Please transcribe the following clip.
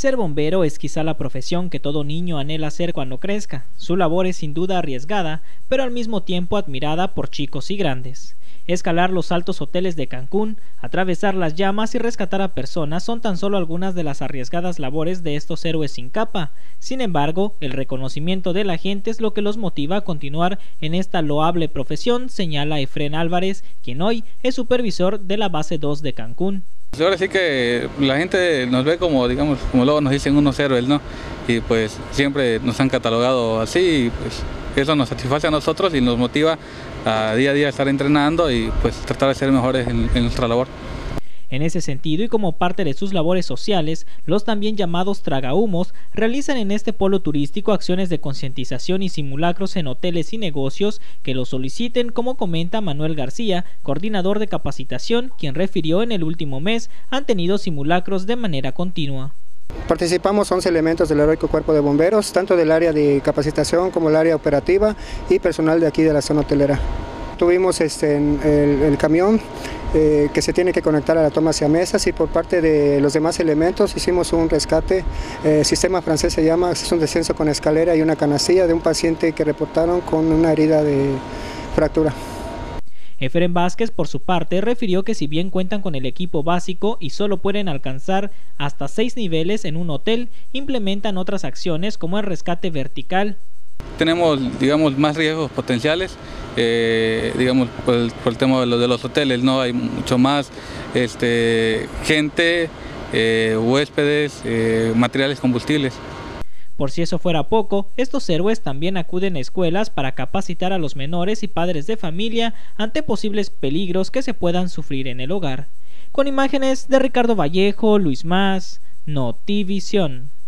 Ser bombero es quizá la profesión que todo niño anhela hacer cuando crezca. Su labor es sin duda arriesgada, pero al mismo tiempo admirada por chicos y grandes. Escalar los altos hoteles de Cancún, atravesar las llamas y rescatar a personas son tan solo algunas de las arriesgadas labores de estos héroes sin capa. Sin embargo, el reconocimiento de la gente es lo que los motiva a continuar en esta loable profesión, señala Efrén Álvarez, quien hoy es supervisor de la base 2 de Cancún. Ahora sí que la gente nos ve como, digamos, como luego nos dicen unos héroes, ¿no? Y pues siempre nos han catalogado así y pues eso nos satisface a nosotros y nos motiva a día a día estar entrenando y pues tratar de ser mejores en nuestra labor. En ese sentido y como parte de sus labores sociales, los también llamados tragahumos realizan en este polo turístico acciones de concientización y simulacros en hoteles y negocios que lo soliciten, como comenta Manuel García, coordinador de capacitación, quien refirió en el último mes han tenido simulacros de manera continua. Participamos 11 elementos del heroico cuerpo de bomberos, tanto del área de capacitación como el área operativa y personal de aquí de la zona hotelera. Tuvimos el camión que se tiene que conectar a la toma hacia mesas, y por parte de los demás elementos hicimos un rescate, sistema francés se llama, es un descenso con escalera y una canastilla de un paciente que reportaron con una herida de fractura. Efraín Vázquez, por su parte, refirió que si bien cuentan con el equipo básico y solo pueden alcanzar hasta 6 niveles en un hotel, implementan otras acciones como el rescate vertical. Tenemos, digamos, más riesgos potenciales, digamos, por el tema de los hoteles, ¿no? Hay mucho más gente, huéspedes, materiales combustibles. Por si eso fuera poco, estos héroes también acuden a escuelas para capacitar a los menores y padres de familia ante posibles peligros que se puedan sufrir en el hogar. Con imágenes de Ricardo Vallejo, Luis Más, Notivisión.